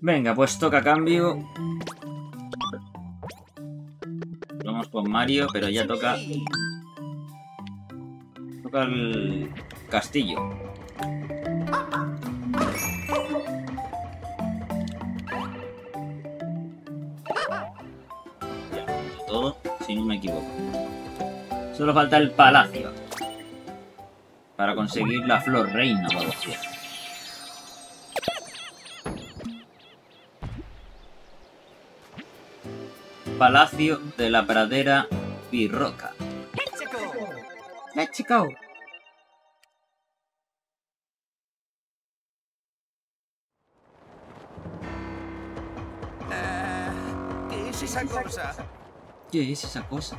Venga, pues toca cambio. Vamos con Mario, pero ya toca... Toca el castillo. Ya, todo, si no me equivoco. Solo falta el palacio. Para conseguir la flor reina, palacio. Palacio de la Pradera Tubirroca. Let's go. ¿Qué es esa cosa? ¿Qué es esa cosa?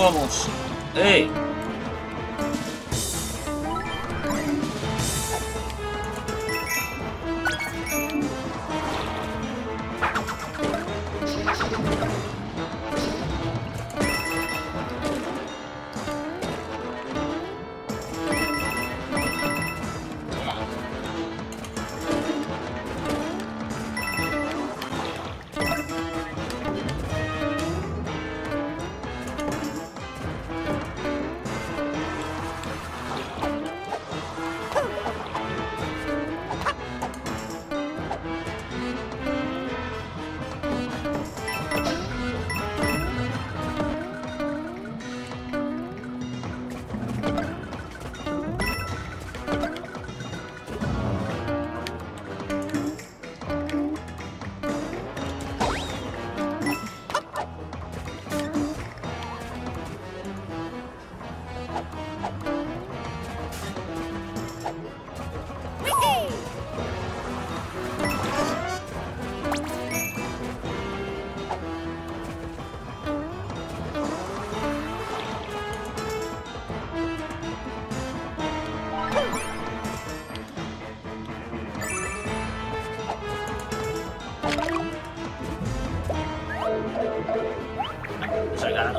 ¡Vamos! ¡Ey!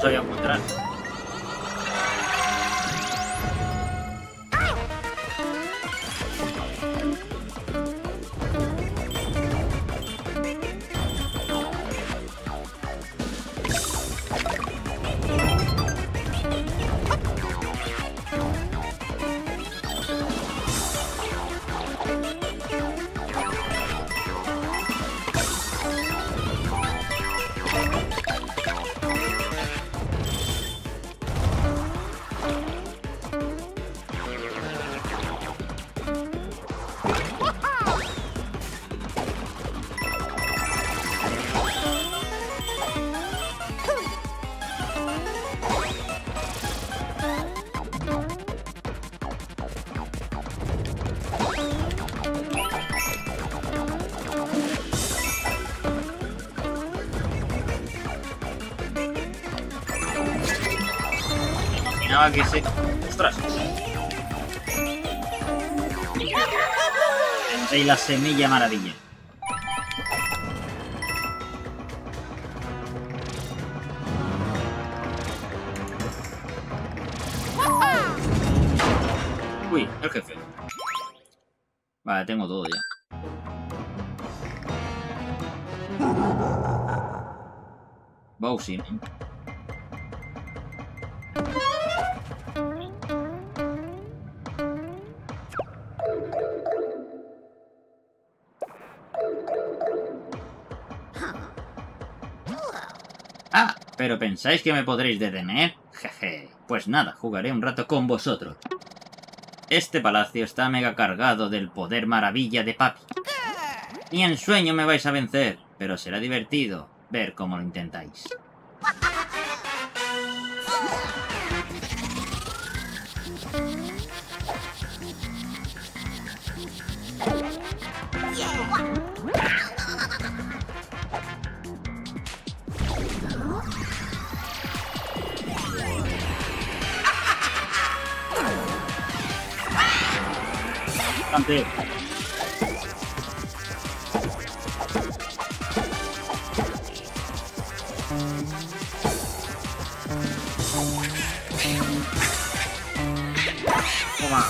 Soy a encontrar. Que se... ¡Ostras! Y la semilla maravilla. Uy, el jefe. Vale, tengo todo ya. Bowser, ¿eh? ¿Pero pensáis que me podréis detener? Jeje, pues nada, jugaré un rato con vosotros. Este palacio está mega cargado del poder maravilla de papi. Ni en sueño me vais a vencer, pero será divertido ver cómo lo intentáis. Ante. Toma. Toma.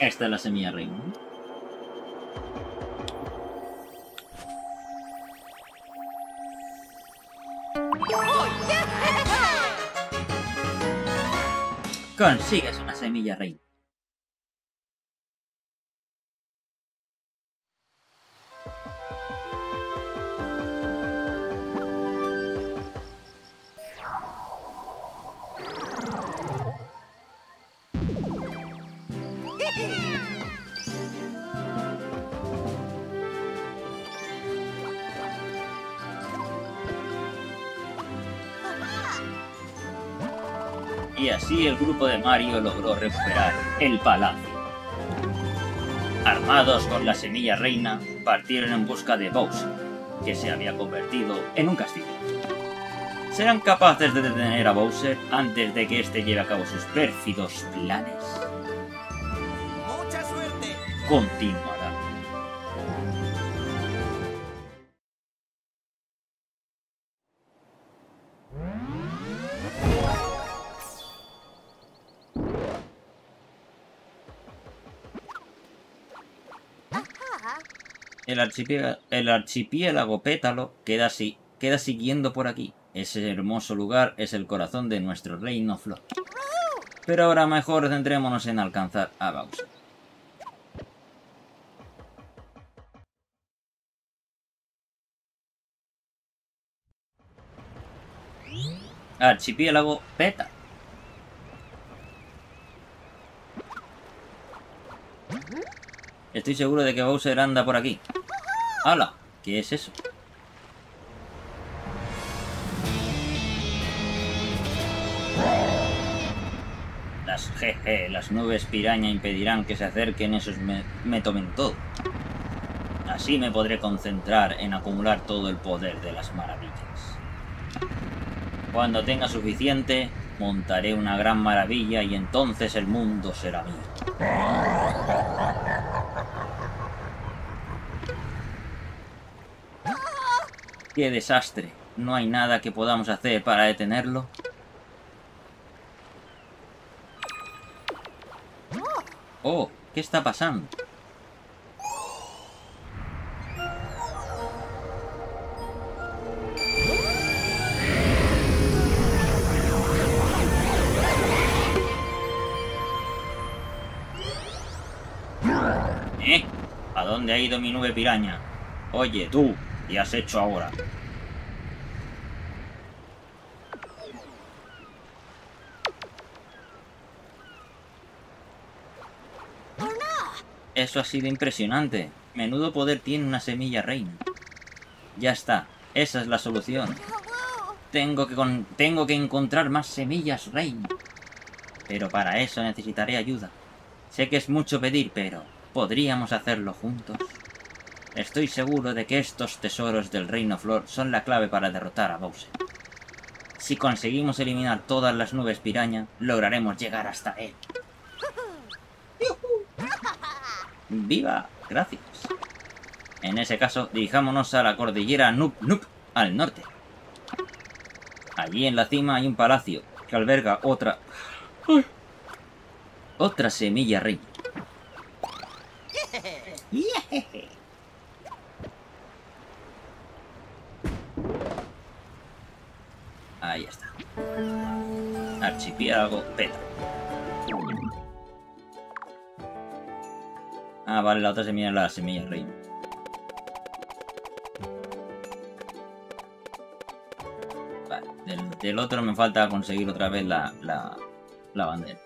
Esta es la semilla reina. Consigues una semilla reina. Y así el grupo de Mario logró recuperar el palacio. Armados con la semilla reina, partieron en busca de Bowser, que se había convertido en un castillo. ¿Serán capaces de detener a Bowser antes de que éste lleve a cabo sus pérfidos planes? ¡Mucha suerte! Continuará. El archipiélago Pétalo queda siguiendo por aquí. Ese hermoso lugar es el corazón de nuestro Reino Flor. Pero ahora mejor centrémonos en alcanzar a Bowser. Archipiélago Pétalo. Estoy seguro de que Bowser anda por aquí. ¡Hala! ¿Qué es eso? Las nubes piraña impedirán que se acerquen esos metomentodos. Así me podré concentrar en acumular todo el poder de las maravillas. Cuando tenga suficiente, montaré una gran maravilla y entonces el mundo será mío. ¡Qué desastre! ¿No hay nada que podamos hacer para detenerlo? ¡Oh! ¿Qué está pasando? ¿A dónde ha ido mi nube piraña? Oye, tú. ¿Qué has hecho ahora? Eso ha sido impresionante. Menudo poder tiene una semilla reina. Ya está. Esa es la solución. Tengo que encontrar más semillas reina. Pero para eso necesitaré ayuda. Sé que es mucho pedir, pero podríamos hacerlo juntos. Estoy seguro de que estos tesoros del Reino Flor son la clave para derrotar a Bowser. Si conseguimos eliminar todas las nubes piraña, lograremos llegar hasta él. ¡Viva! Gracias. En ese caso, dirijámonos a la cordillera Ñup-Ñup, al norte. Allí en la cima hay un palacio que alberga otra semilla reina. Ahí está. Archipiélago Pétalo. Ah, vale, la otra semilla es la semilla reina. Vale, del otro me falta conseguir otra vez la bandera.